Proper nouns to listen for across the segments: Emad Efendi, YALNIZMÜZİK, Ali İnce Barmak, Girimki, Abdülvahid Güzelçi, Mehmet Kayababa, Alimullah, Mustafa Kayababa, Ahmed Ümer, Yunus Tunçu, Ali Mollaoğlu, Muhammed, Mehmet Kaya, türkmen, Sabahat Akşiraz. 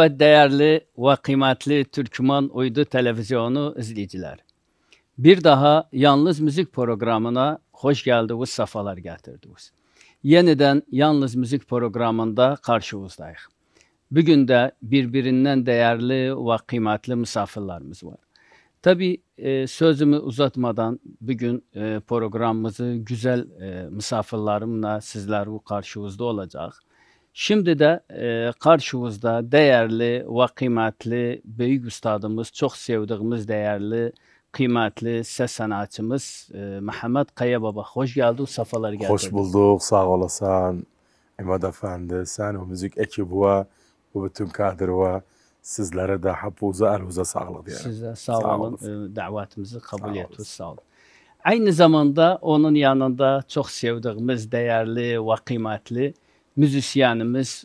Evet değerli ve kıymetli Türkmen Uydu Televizyonu izleyiciler. Bir daha Yalnız Müzik programına hoş geldiniz, sefalar getirdiniz. Yeniden Yalnız Müzik programında karşınızdayız. Bugün de birbirinden değerli ve kıymetli misafirlerimiz var. Tabii sözümü uzatmadan bugün programımızı güzel misafirlerimle sizlerin karşınızda olacak. Şimdi de karşımızda değerli ve kıymetli büyük üstadımız, çok sevdiğimiz değerli, kıymetli ses sanatçımız Mehmet Kayababa. Hoş geldin, safalar geldin. Hoş bulduk, sağ olasın. Emad Efendi, sen o müzik ekibi ve bütün kadri ve sizlere de hapuza, elhuza sağlık. Siz de sağ olun, davetimizi kabul ettiniz, sağ olun. Aynı zamanda onun yanında çok sevdiğimiz değerli ve kıymetli müzisyenimiz,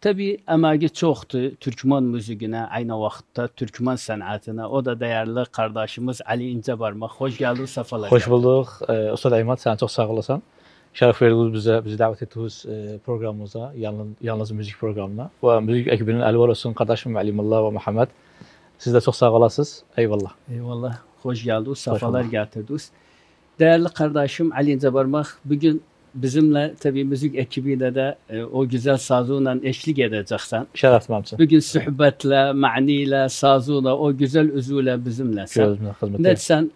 tabi emeği çoktu Türkmen müziğine, aynı vaxtda Türkmen sanatına. O da değerli kardeşimiz Ali İnce Barmak. Hoş geldin, sefalar. Hoş bulduk. Ustad Aymat, sen çok sağ olasın. Şeref verdiniz bize, bizi davet ettiniz programımıza, Yalnız Müzik programına. Ve müzik ekibinin elvar olsun kardeşim Alimullah ve Muhammed. Siz de çok sağ olasınız. Eyvallah. Eyvallah. Hoş geldiniz, sefalar getirdiniz. Değerli kardeşim Ali İnce Barmak, bugün bizimle tabii müzik ekibiyle de o güzel sazunla eşlik edeceksen. Şeref mamcı. Bugün sohbetle, maniyle, sazuyla, o güzel üzüyle bizimle. Ne sen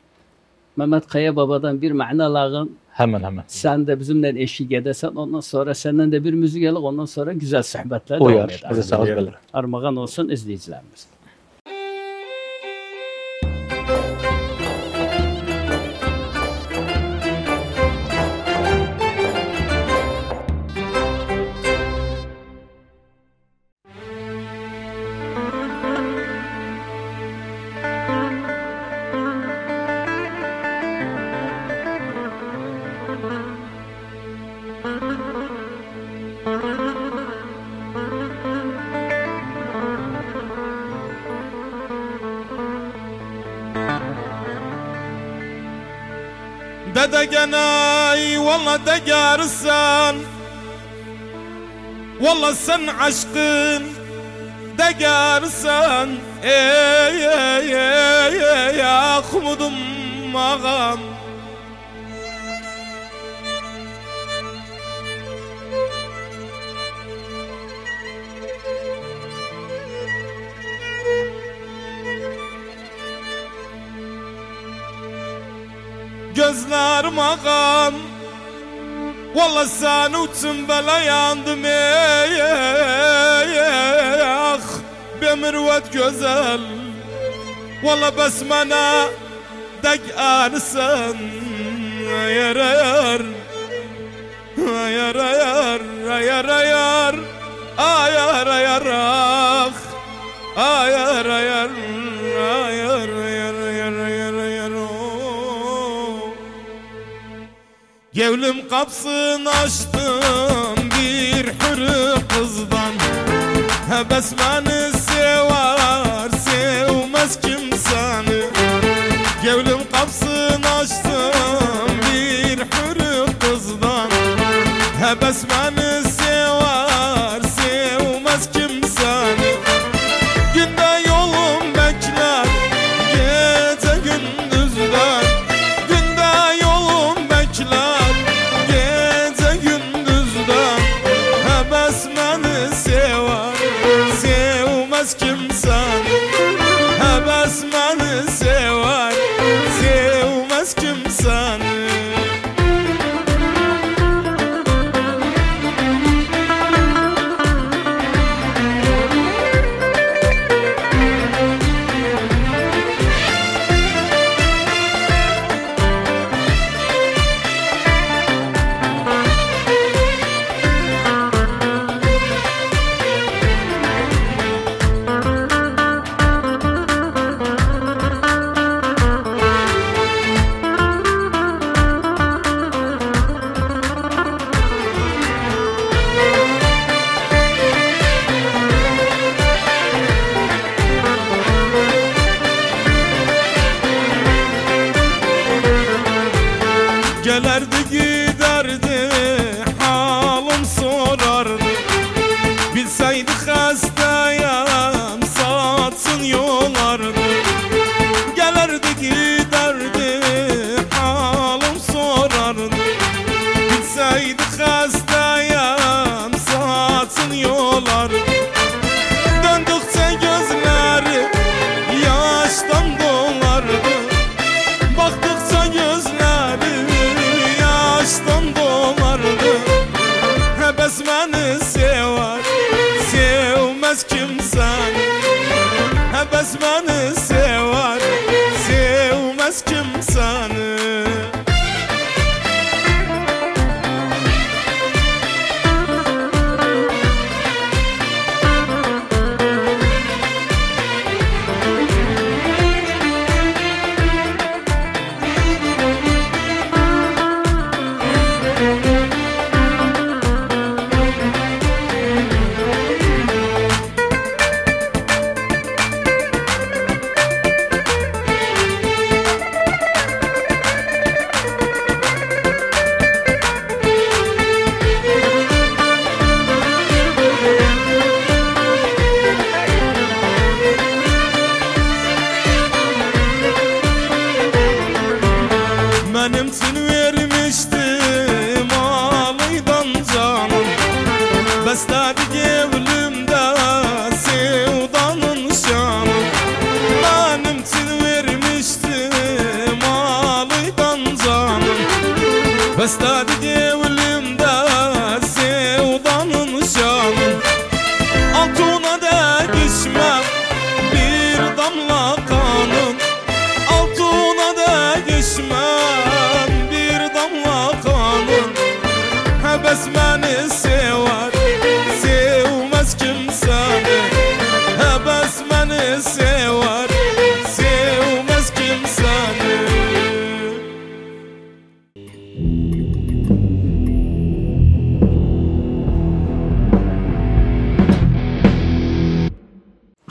Mehmet Kaya Baba'dan bir mana lağın. Hemen. Sen de bizimle eşlik edesen, ondan sonra senden de bir müzik alın, ondan sonra güzel sohbetler devam edelim. Armağan olsun izleyicilerimiz. Dede genay valla de gelirsen, valla sen aşkın de gelirsen. Ey ahmudum ağam, gözlerim ağam, valla sen uçun bela yandım. Ey ah be mürvet güzel, valla besmana dek anısan. Gevlim kapısını açtım bir hürü kızdan. Hebes beni sever, sevmez kimseni. Gevlim kapısını açtım bir hürü kızdan. Hebes beni sever, sevmez kimseni. Günde yolum bekler, gece gündüz der. Günde yolum bekler, giderdi halim sorardı. Bilseydik hastaya canı sever, sevmez kimsanı.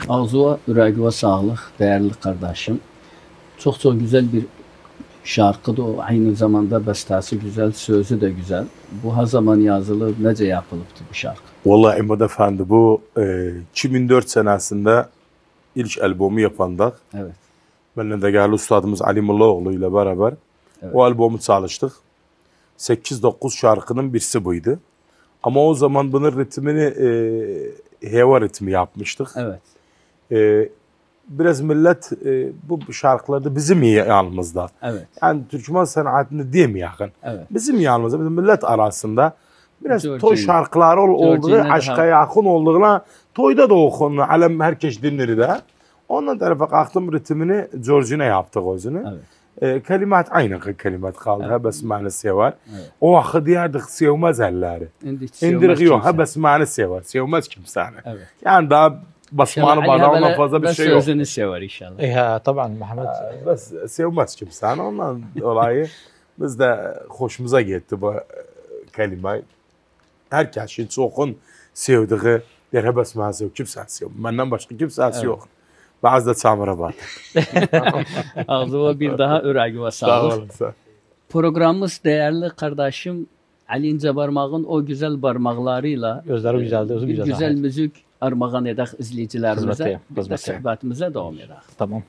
Ağzıva, ürəqvə sağlıq, değerli kardeşim. Çok güzel bir şarkıdır o. Aynı zamanda bəstəsi güzel, sözü de güzel. Bu her zaman yazılıb, necə yapılıbdı bu şarkı? Vallahi Emad Efendi, bu 2004 senesinde ilk albomu yapandıq. Evet. Benimle de değerli ustadımız Ali Mollaoğlu ile beraber evet, o albomu çalıştık. 8-9 şarkının birisi buydu. Ama o zaman bunun ritmini heva ritmi yapmıştık. Evet. Biraz millet bu şarkılarda bizim yanımızda. Evet. Yani Türkmen sanatını diyeyim yakın. Evet. Bizim yanımızda, bizim millet arasında biraz George toy şarkıları olduğu, aşka yakın olduğuna, toyda da okunduğu, alem herkes dinleri de. Ondan tarafa kalktım, ritmini George'ine yaptık özünü. Evet. Kelimat aynı kelimat kaldı. Evet. Həbəs mənisi var. Evet. O vaxtı deyərdik sevməz əlləri. İndirik yox, həbəs mənisi var. Sevməz kimsəni. Evet. Yani daha basmanı bardağından fazla bir şey yok. Sözünü sever inşallah. Tabii Muhammed. Bas sevmez kimsen ondan dolayı biz de hoşumuza gitti bu kelime. Herkesin çoğun sevdiği derhe basmaz yok. Kimsesi yok. Benden başka kimsesi evet, yok. Bazı da çamura var. Ağzıma bir daha ürəqvə sağlıq. Programımız değerli kardeşim Ali İnce Barmak'ın o güzel barmaklarıyla gözleri güzeldi, özü güzel. Güzel Ahmet müzik armağan edək izleyicilərimize, biz də söhbətimizə davam edək. Tamam.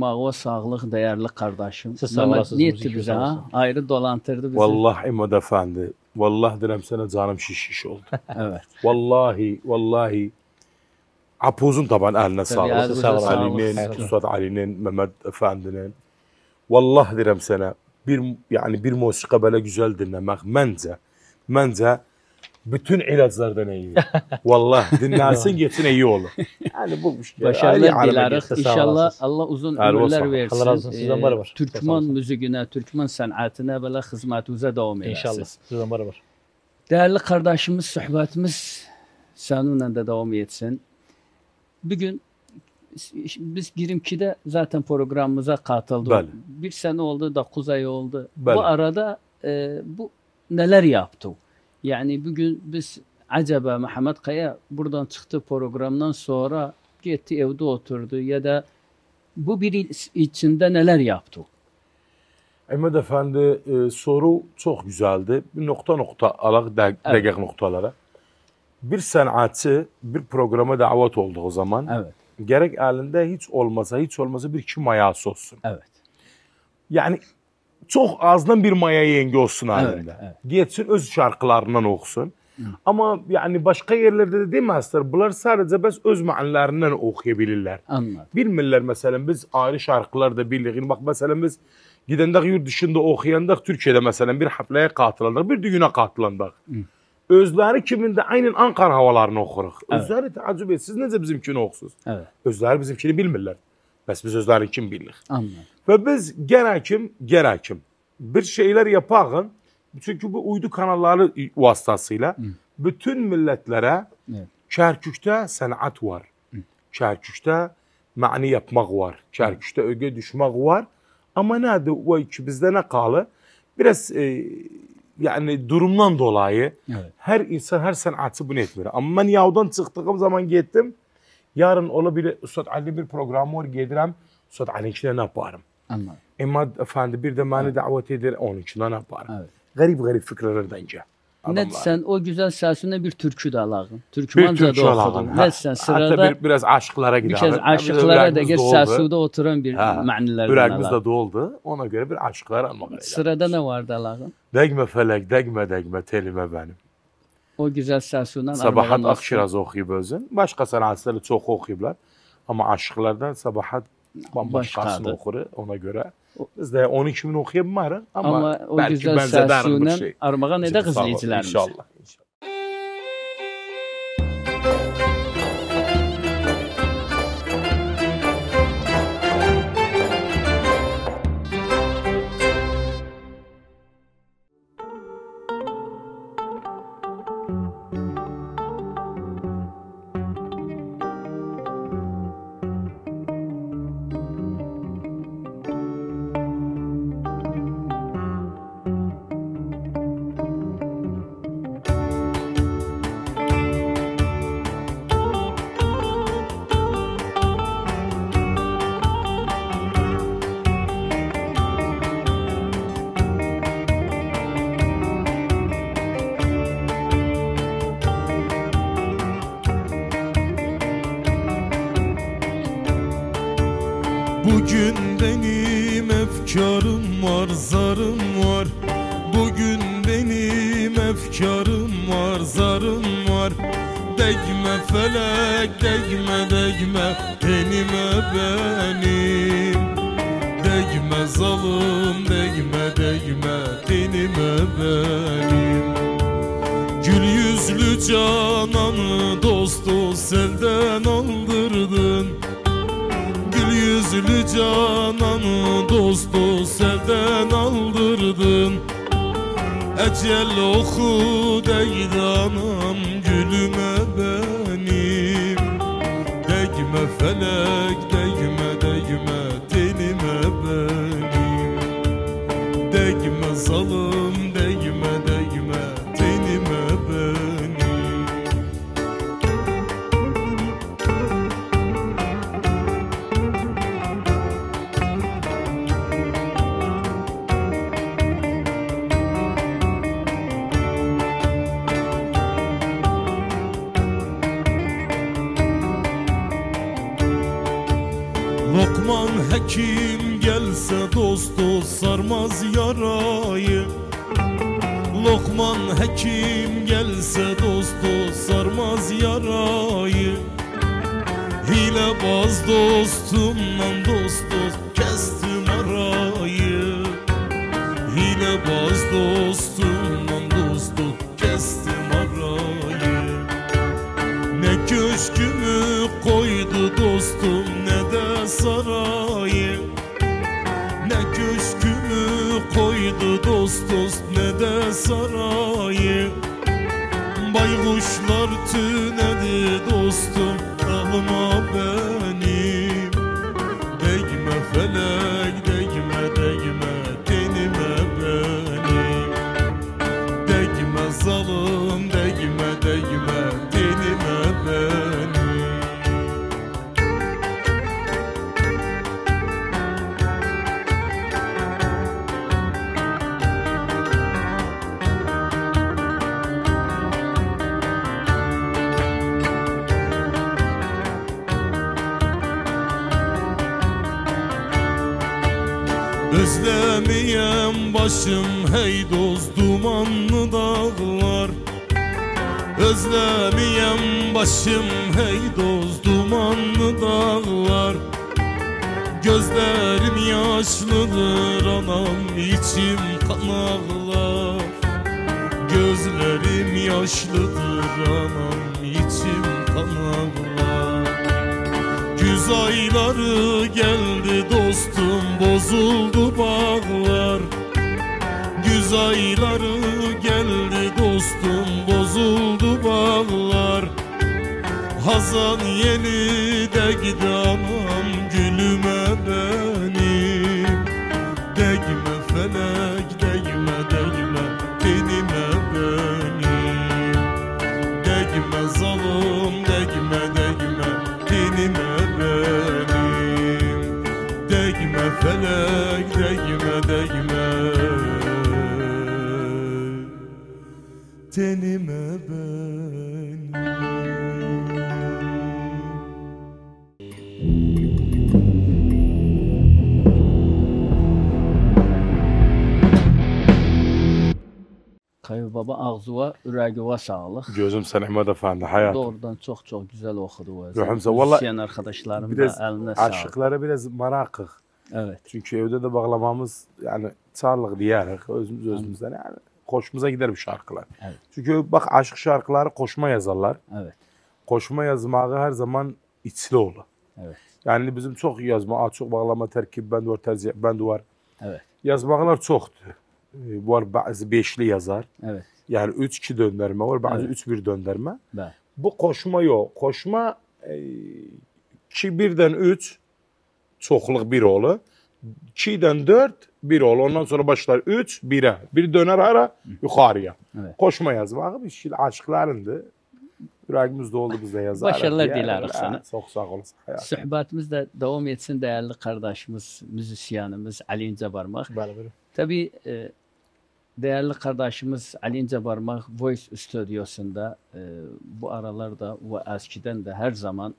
barmağı sağlık değerli kardeşim. Siz Mehmet niyetli bize ha? Ayrı dolantırdı bizi. Vallahi Mehmet Efendi. Vallahi derim sana canım şiş oldu. Evet. Vallahi. Apuzun taban eline sağlık. Ali'nin, Üstad Ali'nin, Mehmet Efendi'nin. Vallahi derim sana bir musika böyle güzel dinlemek bence bütün ilaçlardan iyi. Vallahi dinlersin geçsin iyi olur. Yani bu işte. Başarılar dileriz. İnşallah Allah uzun ömürler versin. Allah razı olsun. Sizden var. Türkmen müziğine, Türkmen sanatına böyle hizmetinize devam edersiniz. İnşallah. Sizden var. Değerli kardeşimiz, sohbetimiz seninle de devam etsin. Bugün biz Girimki'de zaten programımıza katıldık. Böyle. Bir sene oldu da kuzey oldu. Böyle. Bu arada bu neler yaptı? Yani bugün biz acaba Mehmet Kaya buradan çıktı programdan sonra gitti evde oturdu ya da bu biri içinde neler yaptı? Mehmet Efendi soru çok güzeldi. Bir nokta alak dakik noktalara. Bir sanatçı bir programa davet oldu o zaman. Evet. Gerek elinde hiç olmasa bir iki mayası olsun. Evet. Yani çok azdan bir maya yenge olsun halinde. Evet, evet. Geçsin öz şarkılarından okusun. Hı. Ama yani başka yerlerde de demezler. Bunlar sadece biz öz maallarından okuyabilirler. Anladım. Bilmirler mesela biz ayrı şarkılar da bilirik. Bak mesela biz gidendik yurt dışında okuyandık. Türkiye'de mesela bir haplaya katılandık. Bir düğüne katılandık. Hı. Özleri kiminde aynen Ankara havalarını okuruk. Evet. Özleri teaccüb et. Siz nece bizimkini okusuz? Evet. Özleri bizimkini bilmirler. Biz özleri kim bilir. Anladım. Ve biz gerekim bir şeyler yapalım. Çünkü bu uydu kanalları vasıtasıyla bütün milletlere Kerkük'te sanat var. Kerkük'te mani yapmak var. Kerkük'te öge düşmek var. Ama nerede o ki bizde ne kalı? Biraz yani durumdan dolayı her insan her sanatı bunu etmiyor. Ama ben yavdan çıktığım zaman gittim. Yarın olabilir Üstad Ali bir programı var gelirim. Üstad Ali'nin içine ne yaparım? Anladım. Mehmet Efendi bir de beni davet eder onun içine ne yaparım? Evet. Garip fikirler dence. Ne sen o güzel sesine bir türkü de alalım. Türkmanca da okudum. Ne sen sırada. Hatta biraz aşıklara gidelim. Biraz aşıklara da geç sesinde oturan bir manilerden alalım. Yüreğimiz de doldu. Ona göre bir aşıklara almak. Sırada ne vardı alalım? Degme felek, degme telime benim. O güzel sesinden Sabahat Akşiraz okuyup özün. Başka sanatçıları çok okuyublar. Ama aşıklardan Sabahat bambaşkasını okur. Ona göre biz de 12 bin okuyamıyoruz ama o güzel sesinden armağan eder izleyicilerimiz. İnşallah. Bugün benim efkarım var, zarım var. Bugün benim efkarım var, zarım var. Değme felek, değme tenime benim. Değme zalım, değme tenime benim. Gül yüzlü cananı dostu senden aldırdın. Yüzlü cananı dostu sevden aldırdın. Ecel oku değdi anam gülüme benim. Değme felek değme tenime benim. Değme zalım değme tenime benim. hekim gelse dostu sarmaz yarayı. Lokman hekim gelse dostu sarmaz yarayı. Hilebaz dostumdan dostu kestim arayı. Hilebaz dostumdan dostu kestim arayı. Ne köşkümü koydu dostum ne de sarayı. Ne köşkümü koydu dost ne de sarayı. Baykuşlar tünedi dostum alma beni. Değme felek değme değme tenime beni. Değme zalım değme değme tenime beni. Özlemeyem başım hey dost dumanlı dağlar. Özlemeyem başım hey dost dumanlı dağlar. Gözlerim yaşlıdır anam içim kanaklar. Gözlerim yaşlıdır anam içim kanaklar. Güz ayları geldi dostum bozuldu bağlar. Güz ayları geldi dostum bozuldu bağlar. Hazan yeni değdi anam gülüme beni. Değme felek değme değme tenime beni. Değme zalım değme değme tenime benim. Değme felek değme değme tenime benim. Kayababa ağzuva, ürəğivə sağlıq. Gözüm sən Əhməd əfəndi, həyatım. Doğrudan çox-çox gözəl oxudu. Ruhumsa, valla aşıqlara biraz maraqıq. Evet. Çünkü evde de bağlamamız, yani çarlıq deyərik özümüzdən. Yani koşumuza gider bu şarkılar. Evet. Çünkü bak aşık şarkıları koşma yazarlar. Evet. Koşma yazmağı her zaman içli olur. Evet. Yani bizim çok yazma, çok bağlama, terkib, bənd var, tercih, bənd var. Evet. Yazmaqlar çoxdur. Var bazı beşli yazar. Evet. Yani 3-2 döndürme var, bazı 3-1 evet. döndürme. Evet. Bu koşma yok. Koşma 2-1'den 3 çoxluq 1 olur. 2'den 4 1 olur. Ondan sonra başlar 3 1'e. Bir döner ara yukarıya. Evet. Koşma yazmağı bir şey aşıqlarındır. Yüreğimiz doldu bizde yazar. Başarılar dileriz sana. Çok sağ olasın. Sohbetimiz de devam etsin değerli kardeşimiz, müzisyenimiz Ali İnce Barmak. Tabii değerli kardeşimiz Ali İnce Barmak Voice Stüdyosu'nda bu aralarda ve eskiden de her zaman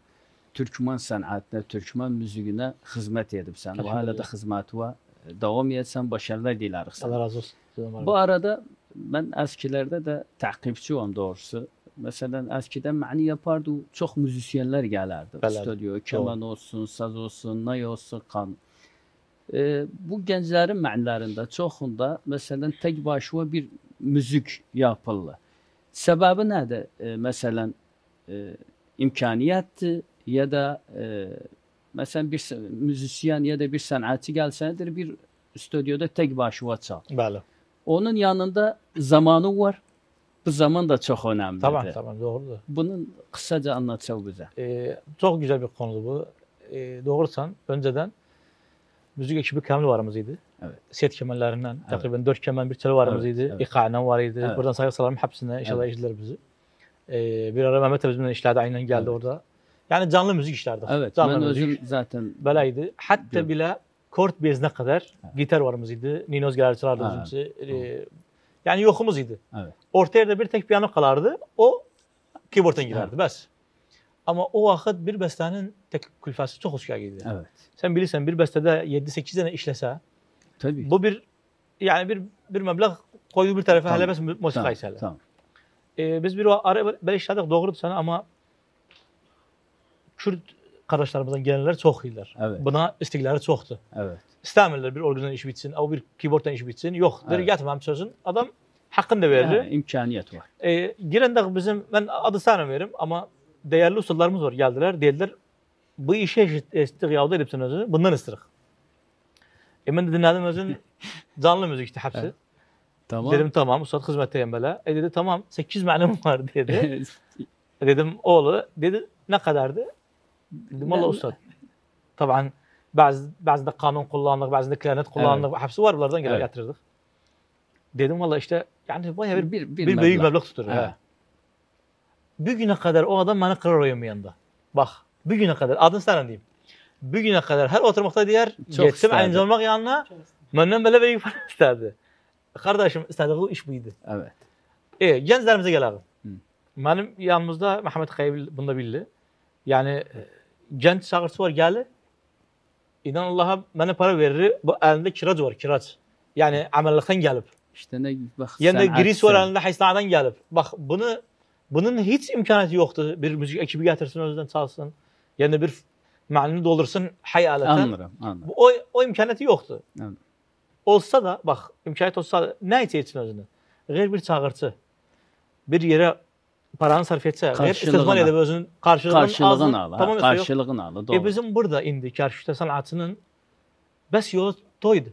Türkmen sanatına, Türkmen müziğine hizmet edip sen. Bu hala da hizmeti var. Devam etsen başarılar dileriz. Allah razı olsun. Bu arada ben eskilerde de takipçi oldum doğrusu. Mesela eskiden mani yapardı, çok müzisyenler gelirdi. Stüdyo, keman olsun, saz olsun, ney olsun, kan. Bu gençlerin manilerinde çoxunda mesela tek başına bir müzik yapıldı. Sebebi nedir? Mesela imkaniyettir ya da mesela bir müzisyen ya da bir sanatçı gelsenedir bir stüdyoda tek başına çal. Bəli. Onun yanında zamanı var. Bu zaman da çok önemli. Tamam, doğrudur. Bunun kısaca anlatacağım bize. Çok güzel bir konu bu. Doğrusan önceden müzik ekibi keman varımızıydı. Evet. Set kemanlarından evet. Takriben 4 keman bir tel varımızıydı. Evet. İqa'dan varıydı. Evet. Buradan saygı salarım hepsine. İnşallah evet. işlediler bizi. Bir ara Mehmet bizimle işledi. Aynen geldi evet. orada. Yani canlı müzik işlerdi. Evet. Canlı ben müzik. Özüm zaten belaydı. Hatta diyorum. Bile kort bezine kadar evet. gitar varımızıydı. Ninoz gelirçilerdi bizimse. Evet. Yani yokumuz idi. Evet. Orta yerde bir tek piyano kalardı. O keyboard'dan girerdi. Evet. Bes. Ama o vaxt bir bəstənin külfəsi çox hoş gəlirdi. Evet. Sən bilirsən bir bəstədə 7-8 dənə işləsə, tabii. Bu bir məbləğ qoydu bir tərəfə, hələ bəs musiqi isə. Tamam. Biz bir ara belə işlədik, doğrudur sənə, amma Kürt qardaşlarımızdan gələnlər çox idilər. Evet. Buna istiqləri çoxdur. Evet. İstəmirlər bir orqandan iş bitsin, o bir keyboarddan iş bitsin. Yox, deyir yatmam sözün. Adam haqqını da verir. İmkaniyyət var. Girəndə bizim, mən adı sənə verim, amma değerli ustalarımız var, geldiler, dediler, bu işe eşitlik yavda edip sen özünü, bundan ısırıq. Ben de dinledim özünü, canlı müzikti hepsi. Evet. Tamam. Dedim tamam, ustad hizmetteyim böyle. Dedi tamam, 8 mənim var dedi. Dedim oğlu, dedi ne kadardı? Dedim valla ustad. Tabii bazıda kanun kullandık, bazıda klarnet kullandık, evet. Hepsi var bunlardan gelip evet. Getirirdik. Dedim valla işte, yani bayağı bir büyük məbləğ tutur. Evet. Evet. Bugüne kadar o adam bana kırar oynamayanda. Bak, bugüne kadar, adını sana diyeyim. Bugüne kadar her oturmakta diğer, geçtim aynı zamanda yanına, benden böyle büyük para isterdi. Kardeşim istediği iş buydu. Evet. Gençlerimize gelelim. Benim yanımızda Mehmet Kaya bunu da bildi. Yani genç şarkısı var geldi. İnan Allah'a bana para verir, bu elinde kirac var, kirac. Yani amellikten gelip. İşte ne bak. Yanında girisi var elinde Haysanadan gelip. Bak bunu. Bunun hiç imkanı yoktu. Bir müzik ekibi getirsin, özden çalsın. Yani bir ma'nini doldursun hayaleten. Anlarım, anlarım. O imkanı yoktu. Anladım. Olsa da, bak imkanı olsa da ne etsin özünden? Gayr bir çağırtı. Bir yere paranı sarf etse, gayr istezman edip özünün karşılığını ağla. Tamam, karşılığını ağla, doğru. Bizim burada indi karşıda sanatının bes yolu toydu.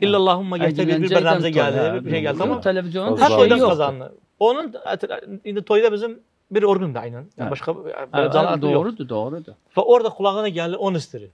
İlla Allahumma geçti bir bernamize geldi, bir şey geldi ama her şeyden kazandı. Onun indi toyda bizim bir orqandı aynen. Yani başka canlı doğrudur. Ve orada kulağına geldi on istiri.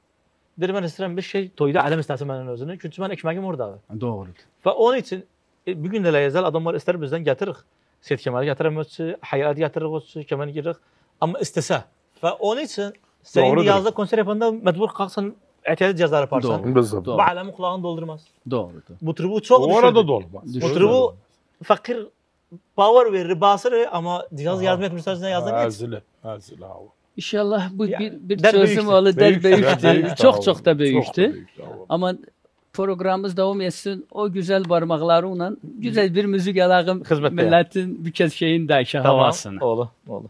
Dedim ben istedim bir şey toyda alem istersen benim özünü. Çünkü ben ekmeğim orada. Doğrudur. Ve onun için bugün de lezzet adamlar ister bizden getirir. Set kemeri getirir, hayat getirir, kemeri girer. Ama istese. Ve onun için sen yazda konser yapanda mecbur kalksan ehtiyacı cezar yaparsan. Doğrudur. Bu alemin kulağını doldurmaz. Doğrudur. Bu tribu çok düşürdü. Orada dolmaz. Bu tribu fakir power verir, basır ama cihaz yardım etmişler size yazdan hiç. Azile hava. İnşallah bu bir sözüm oğlu der büyüktü. Çok da büyüktü. Ama programımız devam etsin. O güzel parmaklarıyla güzel bir müzik alalım. Milletin bir kez şeyin de işe havasını. Tamam, oğlu.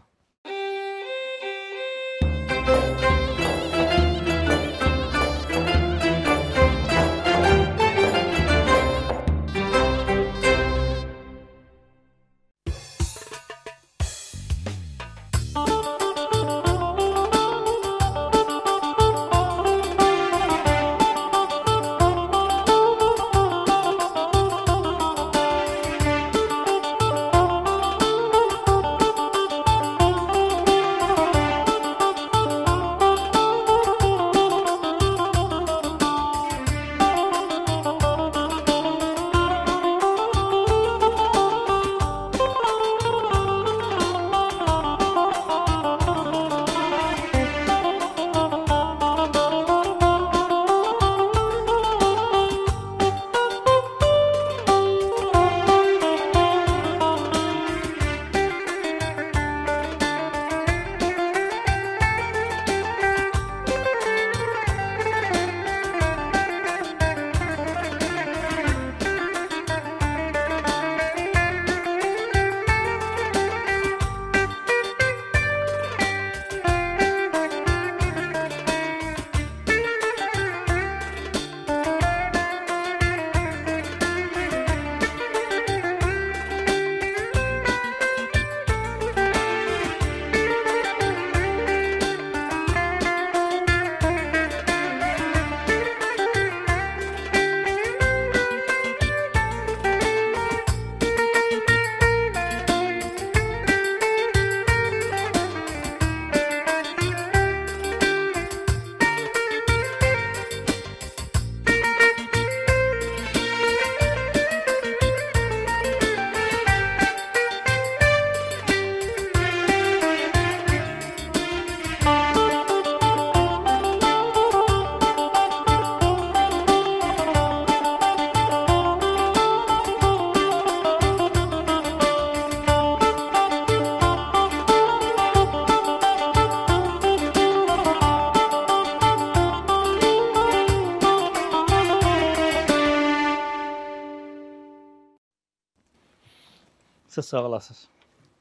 Siz sağ olasınız.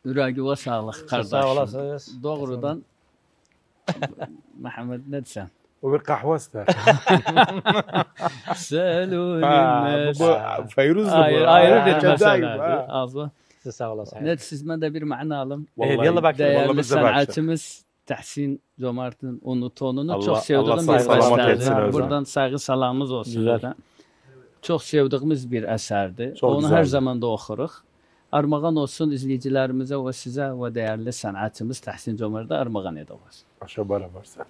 Ürək yuva sağlıq kardeşim. Sağ olasınız. Doğrudan Muhammed ne desən? O bir kahvasta. Selunimez. Feyruzlu bu. Ayrı bir mesela. Azı. Siz sağ olasınız. Ne siz mən də bir məna alım. Yalla bak. Değerli sanatçımız Tahsin Comart'ın onu tonunu çok sevdiğimiz bir eserdir. Buradan saygı salamımız olsun. Çok sevdiğimiz bir eserdi. Onu her zaman da oxuruq. Armağan olsun izleyicilerimize ve size ve değerli sanatçımız Tahsin Comart'a armağan edilmez. Aşağı barabarsan.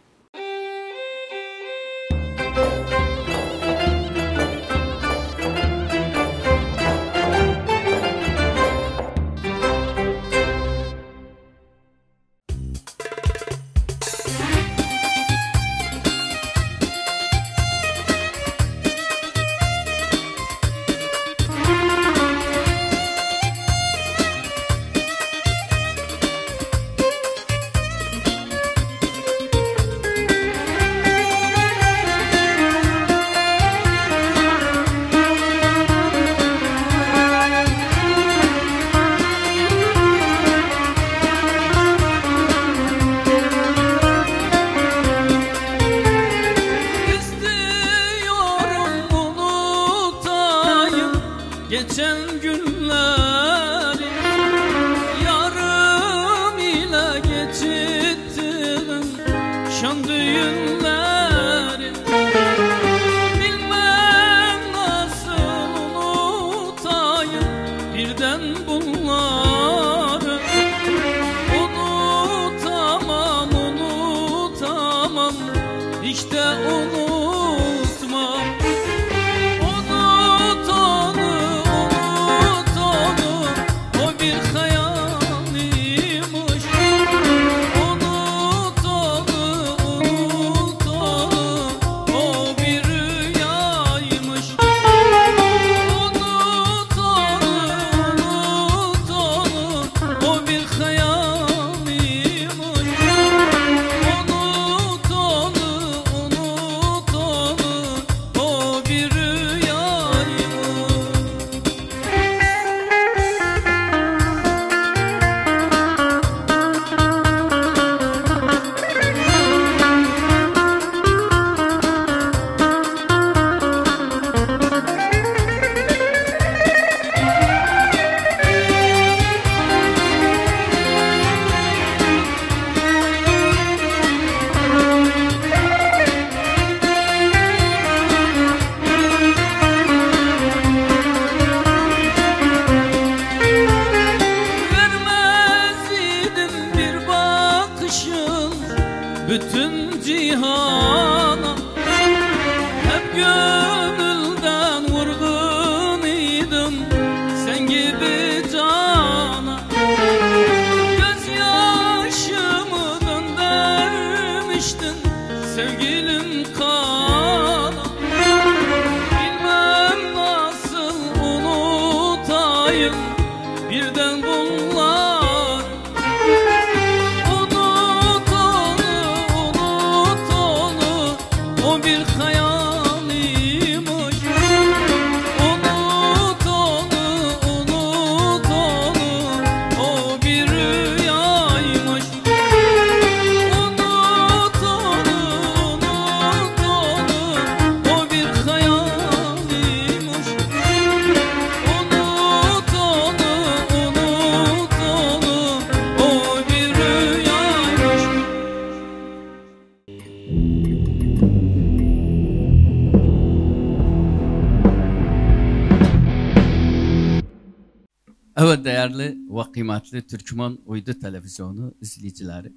Kıymetli Türkmen Uydu Televizyonu izleyicileri.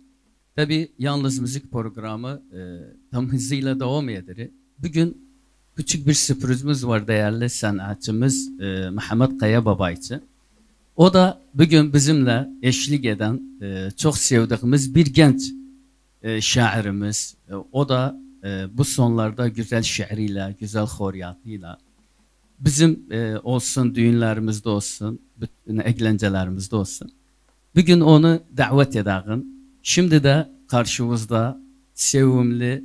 Tabi yalnız müzik programı tam hızıyla devam edilir. Bugün küçük bir sürprizimiz var değerli sanatçımız Mehmet Kayababa için. O da bugün bizimle eşlik eden çok sevdiğimiz bir genç şairimiz. O da bu sonlarda güzel şiiriyle, güzel koryatıyla bizim olsun, düğünlerimizde olsun, bütün eğlencelerimizde olsun. Bugün onu davet edağın. Şimdi de karşımızda sevimli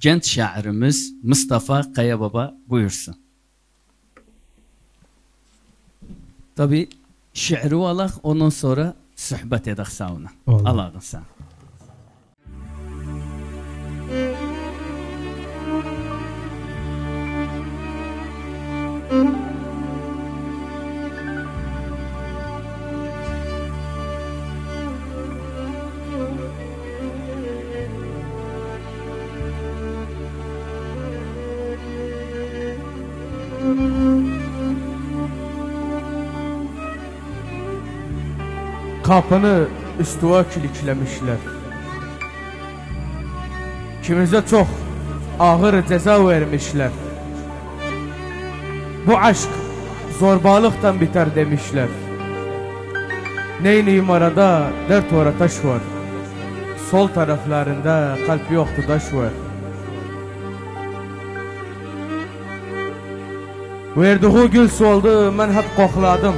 genç şairimiz Mustafa Kayababa buyursun. Tabi şiiri alaq, ondan sonra sohbet edək sauna. Allah'ın sağ. Kapını üstüva kilikləmişlər. Kimizə çox ağır cəza vermişlər. Bu aşk zorbalıqdan biter demişlər. Neyniyim arada dert var taş var. Sol taraflarında kalp yoktu daş var. Verdiği gül soldu, mən hep qoxladım.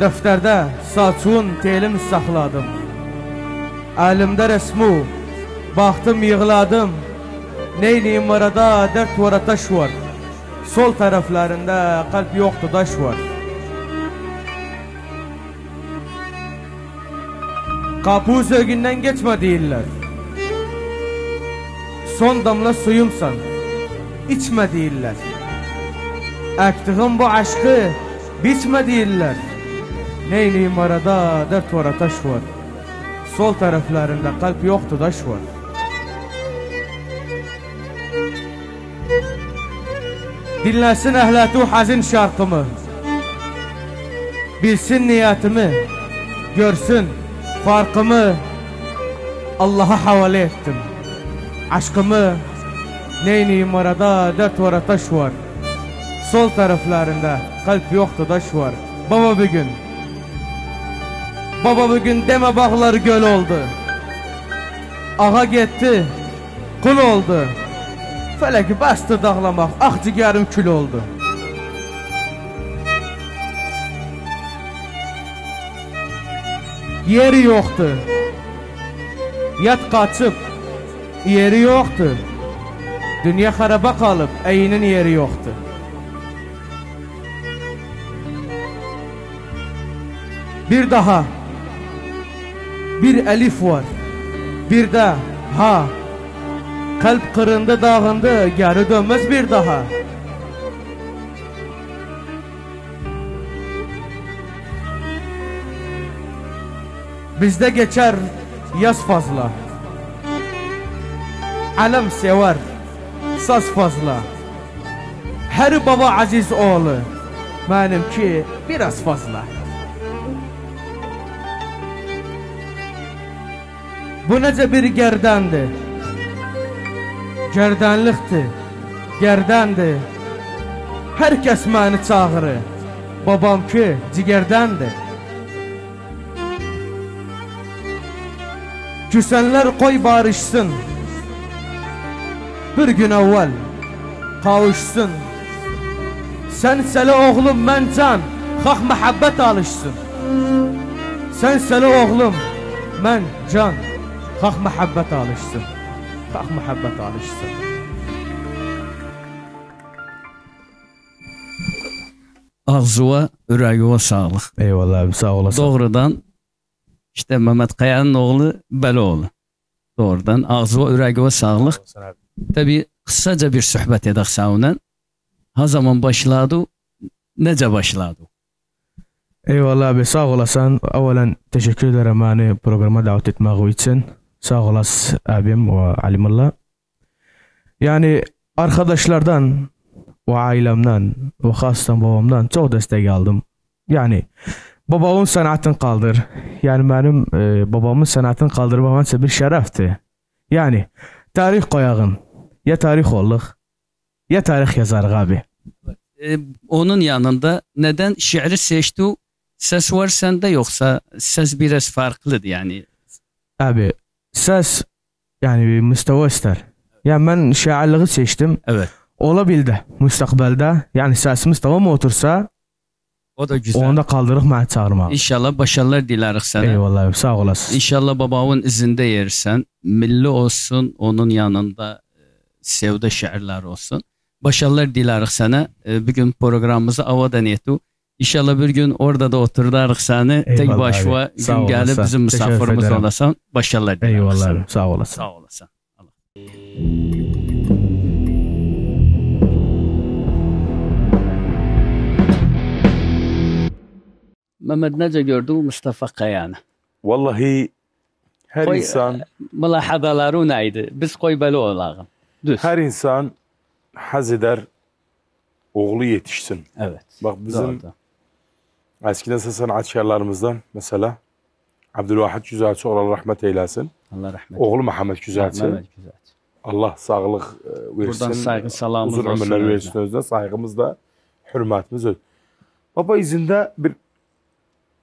Dəftərdə saçun telim saxladım. Əlimdə resmu, baxdım yığladım. Neyliyim arada dert var taş var. Sol taraflarında kalp yoktu daş var. Kapı sözünden geçme değiller. Son damla suyumsan içme değiller. Ektiğim bu aşkı biçme değiller. Neyliyim arada dert var taş var. Sol taraflarında kalp yoktu daş var. Dinləsin əhlətü hazin şarkımı, bilsin niyetimi, görsün farkımı. Allah'a havale ettim aşkımı. Neyniyim arada dert var taş var. Sol taraflarında kalp yoktu daş var. Baba bugün deme bağlar göl oldu. Ağa gitti kul oldu. Fələki bastı dağlamaq, ağcıgərim kül oldu. Yeri yoxdu, yat qaçıb, yeri yoxdu. Dünya xaraba qalıb, əyinin yeri yoxdu. Bir daha, bir elif var, bir də ha. Kalp kırındı dağındı, geri dönmez bir daha. Bizde geçer yaz fazla. Alem sever saz fazla. Her baba aziz oğlu, benimki biraz fazla. Bu nece bir gerdendi. Gerdanlıqdır, gerdandır. Hər kəs məni çağırır. Babam ki cigərdəndir. Küsənlər qoy barışsın. Bir gün əvvəl qavuşsun. Sən sələ oğlum, mən can, xalq məhəbbət alışsın. Sən sələ oğlum, mən can, xalq məhəbbət alışsın. Hak muhabbet alışsın. Ağzıva, ürəğiva sağlıq. Eyvallah abi, sağ olasın. Doğrudan işte Mehmet Kaya'nın oğlu Beloğlu. Doğrudan ağzıva, ürəğiva sağlıq. Tabi kısaca bir sohbet edək sağından. Ha zaman başladı, necə başladı? Eyvallah abi, sağ olasın. Evvelen teşekkür ederim beni programa davet etmek için. Sağ olasın abim ve Alimullah. Yani arkadaşlardan ve ailemden ve hastan babamdan çok destek aldım. Yani babamın sanatını kaldır. Yani benim babamın sanatını kaldırmam bir şerefti. Yani tarih koyağın. Ya tarih olduk ya tarih yazarıq abi. Onun yanında neden şiiri seçti? Ses var sende yoksa ses biraz farklıdır yani. Abi ses yani bir müstava ister. Yani ben şairliği seçtim. Evet. Olabildi. Müstakbelde yani sesimiz tamam otursa o da güzel. Onu da kaldırırıq məni çağırmağı. İnşallah başarılar dileriz sana. Eyvallah, sağ olasın. İnşallah babamın izinde yersen. Milli olsun, onun yanında sevda şairler olsun. Başarılar dileriz sana. Bugün programımızı avadan etu. İnşallah bir gün orada da oturdarıq səni. Eyvallah, tek başına gün gəlib bizim misafirimiz olasan. Başarılar dilerim. Eyvallah. Sağ olasın. Sağ olasın. Mehmet, necə gördün Mustafa Kayanı? Vallahi her insan... Mülahadaları neydi? Biz koybalı olağın. Düz. Her insan haz eder oğlu yetişsin. Evet. Bak bizim eskiden sanatçılarımızdan mesela Abdülvahid Güzelçi, Allah rahmet eylesin. Allah rahmet. Oğlu Muhammed Güzelçi. Allah sağlık versin. Buradan saygı salamımız olsun. Uzun ömürler versin özüne. Saygımız da, hürmetimiz öz. Baba izinde bir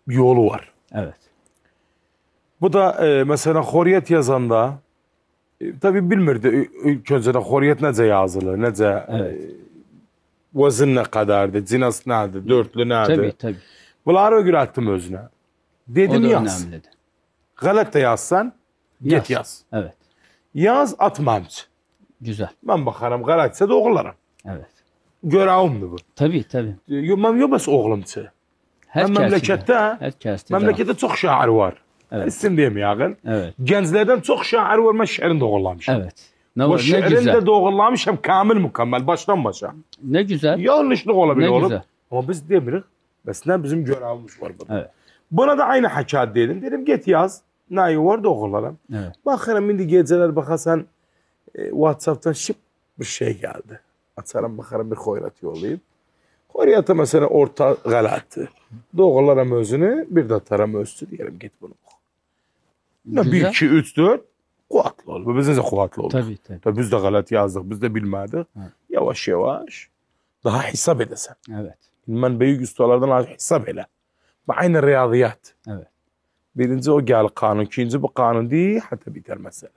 yolu var. Evet. Bu da mesela Hürriyet yazanda tabi bilmirdi ilk önceden Hürriyet nece yazılır, nece vazın ne kadardı, cinas nerede, dörtlü nerede. Tabi tabi. Bunları ögür attım özüne. Dedim yaz. Galet de yazsan, git yaz. Evet. Yaz atmam. Güzel. Ben bakarım galetse de oğullarım. Evet. Görevimdi bu. Tabi tabi. Ben yok bas oğlumdu. Hem memlekette çok şair var. Evet. İsim diyeyim yağın. Evet. Gençlerden çok şair var. Ben şiirini doğrulamışım. Evet. Ne, bu şiirini de doğrulamışım. Kamil mükemmel. Baştan başa. Ne güzel. Yanlışlık olabilir oğlum. Ama biz demirik. Mesela bizim görevimiz var burada. Evet. Buna da aynı hakikat dedim. Dedim git yaz. Neyi var doğrulalım. Evet. Bakarım şimdi geceler bakarsan WhatsApp'tan şıp bir şey geldi. Atarım bakarım bir Hürriyet yollayayım. Hürriyet'e mesela orta galattı. Doğrularım özünü bir de atarım özünü diyelim git bunu. 1, 2, 3, 4 kuvvetli oldu. Biz de kuvvetli olduk. Tabii, tabii. Tabii biz de galat yazdık. Biz de bilmedik. Evet. Yavaş yavaş daha hesap edesen. Evet. Ben büyük ustalardan hesap ele. Aynı riyaziyat. Evet. Birinci o gel kanun. İkinci bu kanun değil. Hatta biter mesele.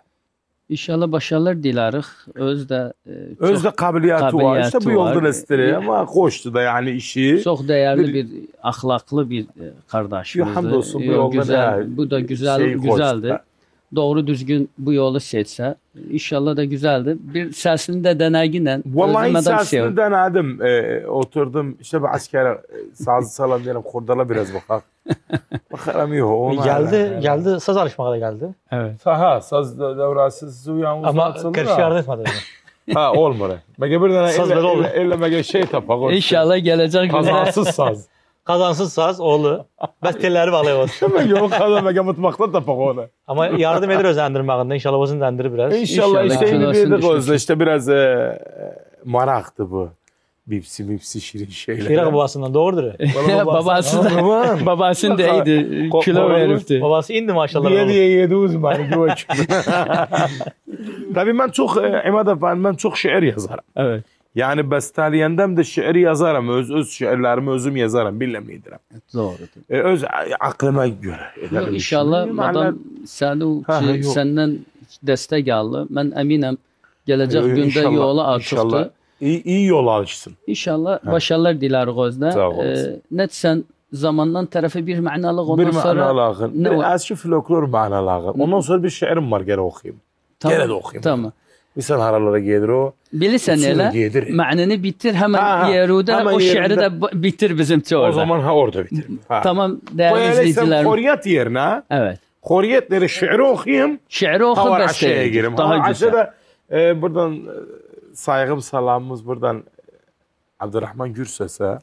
İnşallah başarılar dilerik. Özde kabiliyatı var. İşte bu yolda istedi ama koştu da yani işi. Çok değerli bir ahlaklı bir kardeşimizdi. Hamdolsun bu yolda güzel, bu da güzel güzeldi. Koştu. Doğru düzgün bu yolu seçse inşallah da güzeldi. Bir sesini de deneginle. Vallahi sesini denedim. Oturdum işte bir askere saz salam diyelim kurdala biraz bakak. Bakarım yok. Geldi saz alışmaya da geldi. Evet. Ha saz devrasız uyan ama karşı yardım etmedi. Ha olmuyor. Mege birden elle mege şey tapak. İnşallah gelecek güzel. Kazansız saz. Kazansız saz oğlu. Bestelleri bağlayamaz. Yok kazan mege mutmaktan tapak oğlu. Ama yardım eder özendirmekinde. İnşallah olsun dendirir biraz. İnşallah işte yine bir de olsun. İşte biraz maraktı bu. Bipsi şirin şeyler. Şirak babasından doğrudur. Babasının da iyiydi. Kilo verirdi. Babası indi maşallah. Yedi uzman. Tabii ben çok İmad Efendi, ben çok şiir yazarım. Evet. Yani besteliyendem de şiir yazarım. Öz şiirlerimi özüm yazarım. Bilmem neydirim. Doğru. Öz aklıma göre. Yok, inşallah adam senden destek aldı. Ben eminim gelecek günde yola açıktı. İyi yol alışsın. İnşallah başarılar dilerim Gözde. Net sen zamandan tarafı bir manalı ondan bir sonra... Bir manalı. Eski folklor manalı. Ondan sonra bir şiirim var gene okuyayım. Tamam. Gene de okuyayım. Tamam. İnsan haralara gelir o. Bilirsen öyle. Manını bitir hemen yeruda. Hemen o şiiri de bitir bizim teorda. O zaman orada bitir. Tamam değerli izleyiciler. Hürriyet yerine. Evet. Hürriyetleri şiiri okuyayım. Şiiri okuyayım. Havar aşağıya girelim. Havar aşağıda buradan... Saygım salamımız buradan Abdurrahman Gürses'e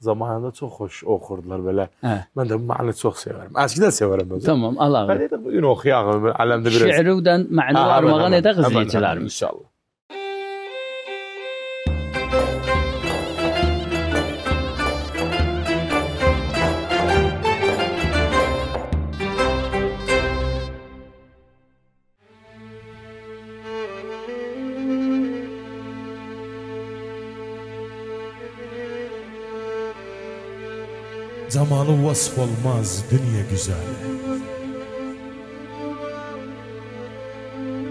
zamanında çok hoş okurdular böyle. Evet. Ben de bu ma'nı çok severim. Eskiden severim böyle. Tamam Allah'a emanet. Ben de bugün okuyalım. Şiirden ma'nı armağan ede izleyicilerimiz. İnşallah. Zamanı vasf olmaz dünya güzeli.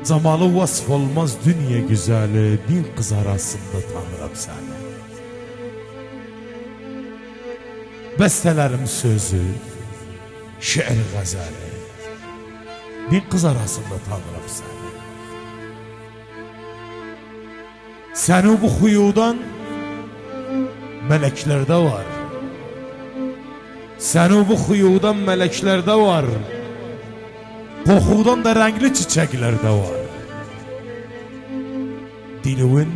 Zamanı vasf olmaz dünya güzeli. Bin kız arasında tanırım seni. Bestelerim sözü, şiir gazeli. Bin kız arasında tanırım seni. Seni bu huyudan meleklerde var. Səni bu xuyudan mələklərdə var, qoxudan da rəngli çiçəklərdə var. Dilivin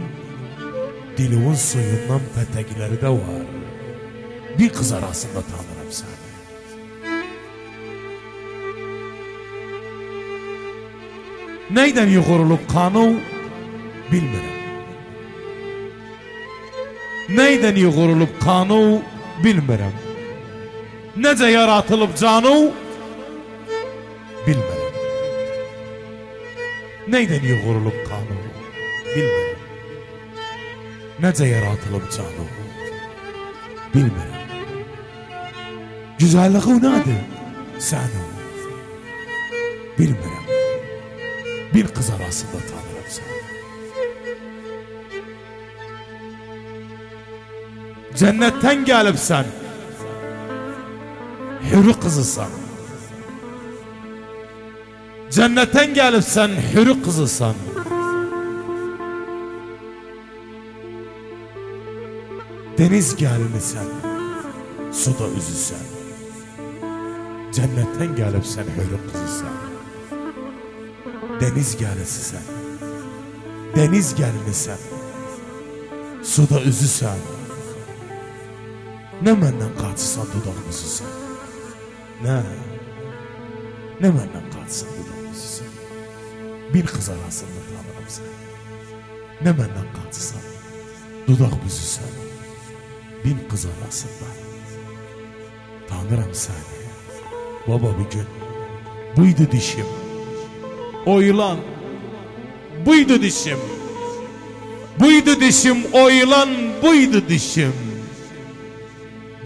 suyundan pətəklərdə var. Bir qız arasında tanırım səni. Nəydən yuxurulub qanı, bilmirəm. Nəydən yuğurulub qanı, bilmirəm. Necə yaratılıb canı, bilmirəm. Nəydən yuğurulub qanı, bilmirəm. Necə yaratılıb canı, bilmirəm. Güzelliği nədir? Səni, bilmirəm. Bir qız arasında tanırım səni. Cennetten gelip sen hürü kızısan, cennetten gelip sen hürü kızısan, deniz gelini sen suda üzüsen, cennetten gelip sen hürü kızısan, deniz gelisi sen, deniz gelini sen suda üzüsen. Nə məndən qaçsan dudağımızı sən, nə məndən qaçsan dudağımızı sən, bir qız arasında tanırım sən. Nə məndən qaçsan dudağımızı sən, bir qız arasında tanırım səni. Baba bugün buydu dişim, oylan buydu dişim, buydu dişim, oylan buydu dişim.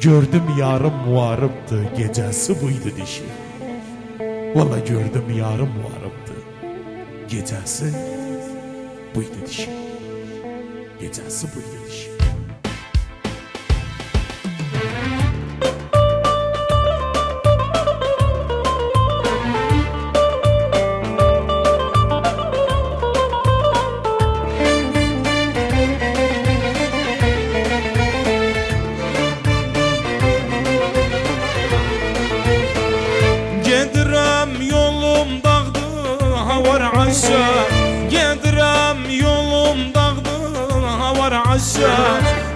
Gördüm yarım muharibdi, gecesi buydu dişi. Valla gördüm yarım muharibdi, gecesi buydu dişi. Gecesi buydu dişi.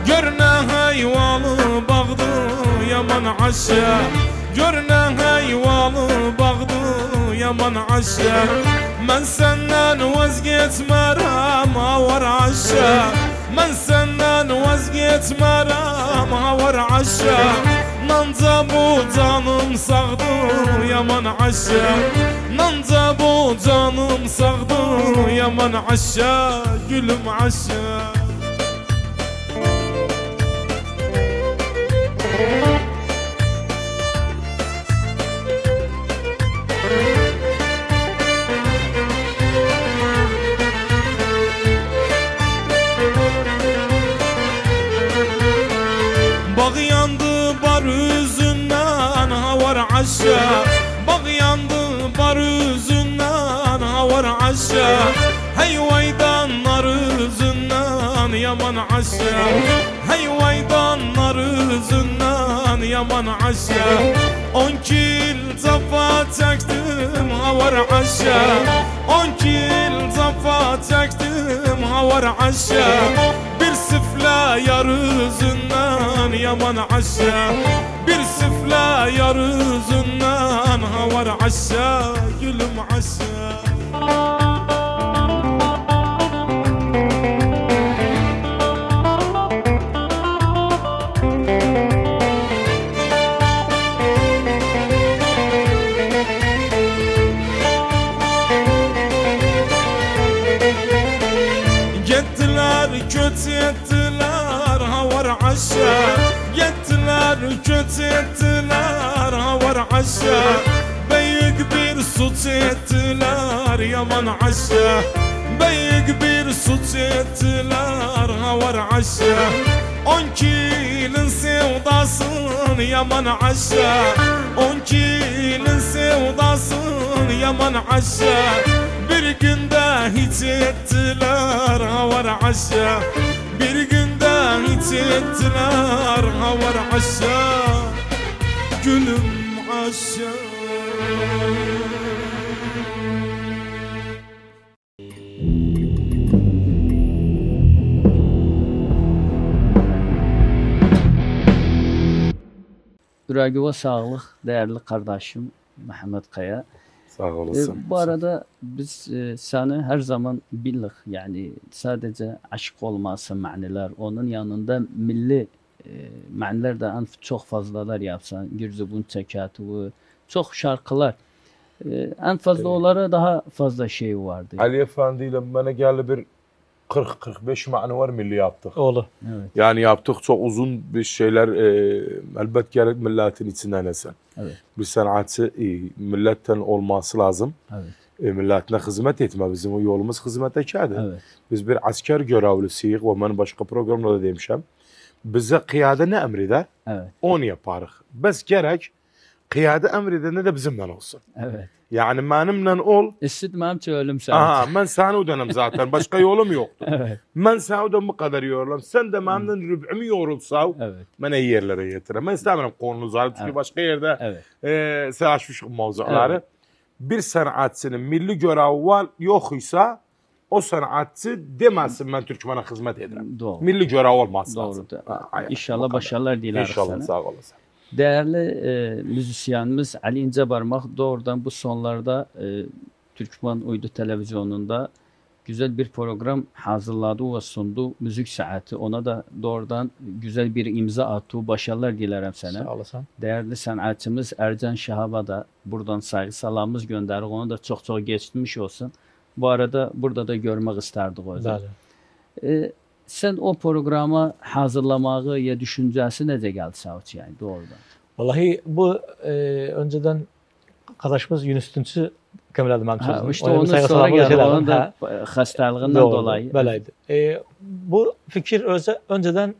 Görünən heyvalı bağdı yaman aşa. Mən səndən vazgeçmərəm avar aşa. Mən səndən vazgeçmərəm avar aşa. Nanca bu canım sağdı yaman aşa. Nanca bu canım sağdı yaman aşa. Gülüm aşa. Bağ yandı bar üzündən havar aşa. Heyvaydanlar üzündən yaman aşa. Heyvaydanlar üzündən yaman aşa. 10 kil zafa çəkdim havar aşa. 10 kil zafa çəkdim havar aşa. Bir sıfla yar üzündən yaman aşa. Bir sıfla yar üzündən havar aşa. Gülüm aşa. Yettiler köt ettiler havar aşa. Büyük bir suç ettiler yaman aşa. Büyük bir suç ettiler havar aşa. 10 kilin sevdasın yaman aşa. 10 kilin sevdasın yaman aşa. Bir günde hiç ettiler havar aşa. Bir günde hiç ettiler havar aşa. gülüm aşağı. Yüreğine sağlık değerli kardeşim Mehmet Kaya. Sağ olasın. Bu arada biz seni her zaman bildik. Yani sadece aşk olması maniler, onun yanında milli maniler de çok fazlalar yapsan. Gürzubun tekatı, çok şarkılar. En fazla onlara daha fazla şey vardı. Ali Efendi ile bana geldi bir 40-45 mani var milli yaptık. Oğlu. Evet. Yani yaptık çok uzun bir şeyler. Elbet gerek milletin içinden esen. Evet. Bir sanatı milletten olması lazım. Evet. Milletine hizmet etme. Bizim o yolumuz hizmete kâdı. Evet. Biz bir asker görevlisiyiz. Ve ben başka programda da demişim. Bize kıyada ne emreder? Evet. Onu yaparız. Biz gerek kıyada emreder ne de bizimden olsun. Evet. Yani benimle ol. İstitmem ki ölüm sen. Aha, ben sana ödenim zaten. Başka yolum yoktu. Evet. Ben sana ödem bu kadar yorulum. Sen de benimle rüb'ümü yorulsa, evet, bana iyi yerlere getirin. Ben istemiyorum konunu zaten. Çünkü evet, başka yerde evet, sen açmışsın mevzuları. Evet. Bir sanatçının milli görevi var yoksa o sanatçı demezsin ben Türkmen'e hizmet ederim. Doğru. Milli görevi olmaz. Doğru. İnşallah başarılar dilerim. İnşallah sana. Sağ olasın. Değerli müzisyenimiz Ali İnce Barmak doğrudan bu sonlarda Türkmen Uydu Televizyonu'nda güzel bir program hazırladı ve sundu. Müzik saati ona da doğrudan güzel bir imza attı. Başarılar dilerim sana. Sağ olasın. Değerli sanatçımız Ercan Şahab'a da buradan saygı salamımız gönderir. Ona da çok çok geçmiş olsun. Bu arada burada da görmek isterdik o yüzden. Sen o programa hazırlamağı ya düşüncesi ne de geldi Savuç yani doğrudan? Vallahi bu önceden kardeşimiz Yunus Tunçu kameradı memnun. İşte onun sonra geldi. Onun da hastalığından dolayı. Böyleydi. Bu fikir önceden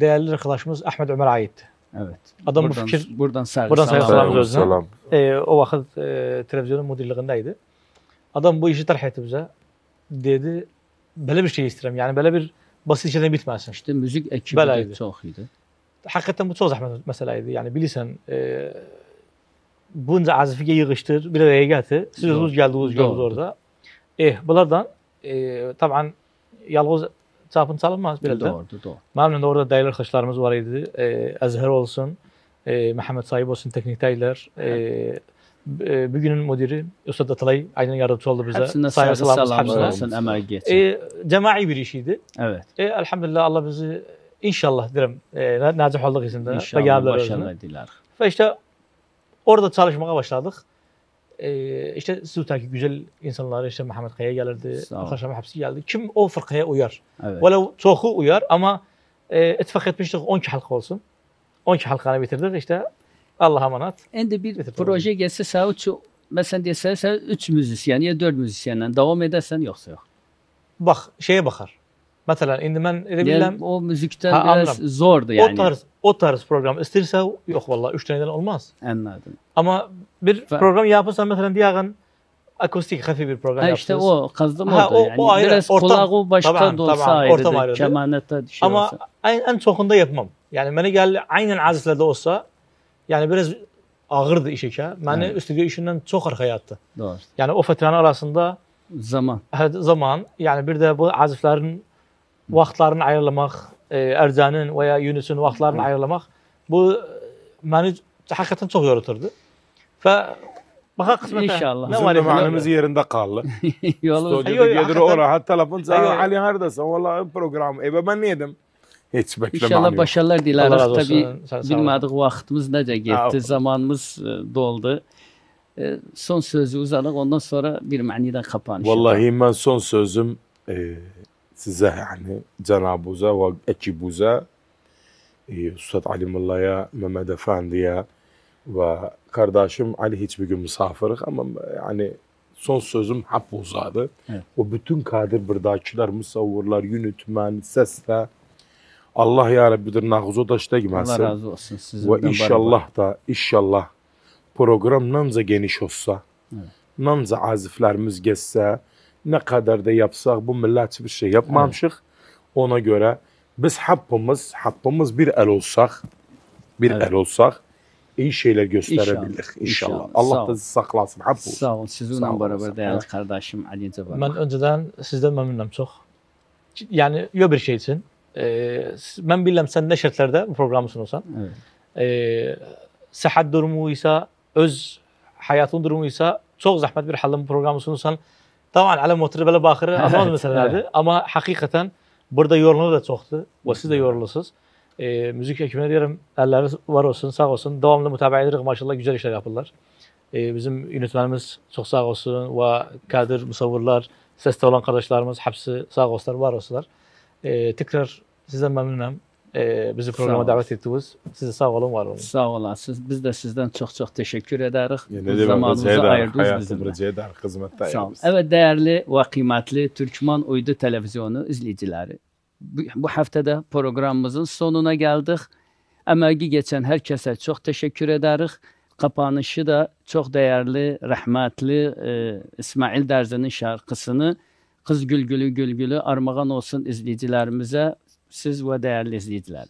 değerli arkadaşımız Ahmed Ümer aitti. Evet. Adam buradan, bu fikir buradan selam. O vakit televizyonun müdürlüğündeydi. Adam bu işi tercih etti bize. Dedi böyle bir şey isterim yani böyle bir basit şeyden bitmesin. İşte müzik ekibi böyleydi. De çok iyiydi. Hakikaten bu çok zahmet meseleydi yani bilirsen bunca azifiye yığıştır bir araya getir. Siz uzun geldiniz orada. Bunlardan tabii yalnız çapın çalınmaz bir de. Doğru. Memnun orada değerli arkadaşlarımız var idi. Azher olsun, Muhammed sahip olsun teknikteyiler. Bugünün müdürü Üstad Atalay aynen yardımcı oldu bize. Hepsine saygı selamlar, emeği geçti. Cemai bir işiydi. Evet. Elhamdülillah Allah bizi inşallah derim nazih olduk izinde. İnşallah başarılar diler. Ve işte orada çalışmaya başladık. İşte Sultan'ki güzel insanlar işte Muhammed Kaya gelirdi, Akşam hepsi geldi. Kim o fırkaya uyar? Evet. Velev çoğu uyar ama ittifak etmiştik 12 halka olsun. 12 halkanı bitirdik işte. Allah'a emanet. Şimdi bir bitir, proje gelse Savuç, mesela desen sen 3 müzisyen ya 4 müzisyenle devam edersen yoksa yok. Bak şeye bakar. Mesela şimdi ben yani o müzikten biraz zordu yani. O tarz program isterse yok vallahi 3 taneden olmaz. Anladım. Ama bir program yaparsan mesela diyelim akustik hafif bir program yaptınız. İşte o kazdım orada yani. O ayrı, biraz kulağı başka da olsa ayrıdır. Kemanette şey ama olsa. En çokunda yapmam. Yani bana geldi aynen azizlerde olsa yani biraz ağırdı iş işe. Beni evet, stüdyo işinden çok arkaya attı. Doğru. Yani o fetranın arasında zaman yani bir de bu aziflerin vaktlarını ayırlamak, Erzan'ın veya Yunus'un vaktlarını ayırlamak bu beni hakikaten çok yoruturdu. Ve baka kısmete. İnşallah. Ne var manımız yerinde kaldı. Yolu gelir oraya telefon sana Ali neredesin? Vallahi program. Ben neydim? Hiç İnşallah başarılar dileriz. Tabii bilmedik vaktimiz nece gitti, zamanımız doldu. Son sözü uzadık, ondan sonra bir maniden kapanış. Vallahi ben son sözüm size yani Cenab-ıza ve ekibuza, Üstad Alimullah'a, Mehmet Efendi'ye ve kardeşim Ali hiçbir gün misafiriz ama yani son sözüm hep uzadı. Evet. O bütün kadir buradakiler, musavvurlar, yönetmen, sesle Allah ya Rabbidir nağuzu daşta gimersin. Allah razı olsun sizden. Ve inşallah da inşallah program namza geniş olsa, evet, namza aziflerimiz geçse, ne kadar da yapsak bu millet bir şey yapmamışık. Evet. Ona göre biz hepimiz bir el olsak, bir el olsak iyi şeyler gösterebilir inşallah. Allah da saklasın. Sağ olun. Sizinle beraber değerli kardeşim Ali İnce Barmak. Ben önceden sizden memnunum çok. Yani yok bir şey için. Ben bilmem sen ne şartlarda bu programı sunursan. Evet. Sıhhat durumuysa, öz hayatın durumuysa çok zahmet bir halde bu programı sunursan. Tamam, ala motoru böyle bakırı anlamaz meselelerdi. Ama hakikaten burada yorulma da çoktu. Ve siz de yoruluyorsunuz. Müzik ekibine diyorum, elleriniz var olsun, sağ olsun. Devamlı mütabaa edirik, maşallah güzel işler yapırlar. Bizim yönetmenimiz çok sağ olsun ve kadir musavvurlar, seste olan kardeşlerimiz hepsi sağ olsunlar, var olsunlar. Tekrar sizden memnunum. Bizi programa davet ettiniz. Size sağ olun, var olun. Sağ olun. Biz de sizden çok teşekkür ederiz. Bu zamanımızı ayırdınız bizimle. Evet değerli ve kıymetli Türkmen Uydu Televizyonu izleyicileri. Bu haftada programımızın sonuna geldik. Emeği geçen herkese çok teşekkür ederiz. Kapanışı da çok değerli, rahmetli İsmail Derzi'nin şarkısını Kız Gülgülü Gülgülü armağan olsun izleyicilerimize, siz ve değerli izleyiciler.